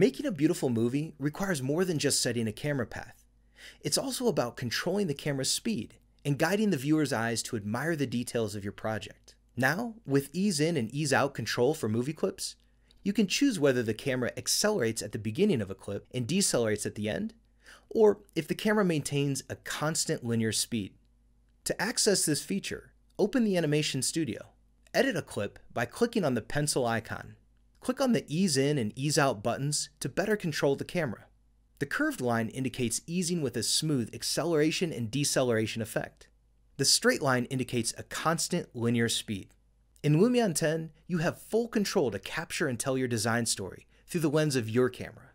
Making a beautiful movie requires more than just setting a camera path. It's also about controlling the camera's speed and guiding the viewer's eyes to admire the details of your project. Now, with ease in and ease out control for movie clips, you can choose whether the camera accelerates at the beginning of a clip and decelerates at the end, or if the camera maintains a constant linear speed. To access this feature, open the Animation Studio. Edit a clip by clicking on the pencil icon. Click on the ease in and ease out buttons to better control the camera. The curved line indicates easing with a smooth acceleration and deceleration effect. The straight line indicates a constant linear speed. In Lumion 10, you have full control to capture and tell your design story through the lens of your camera.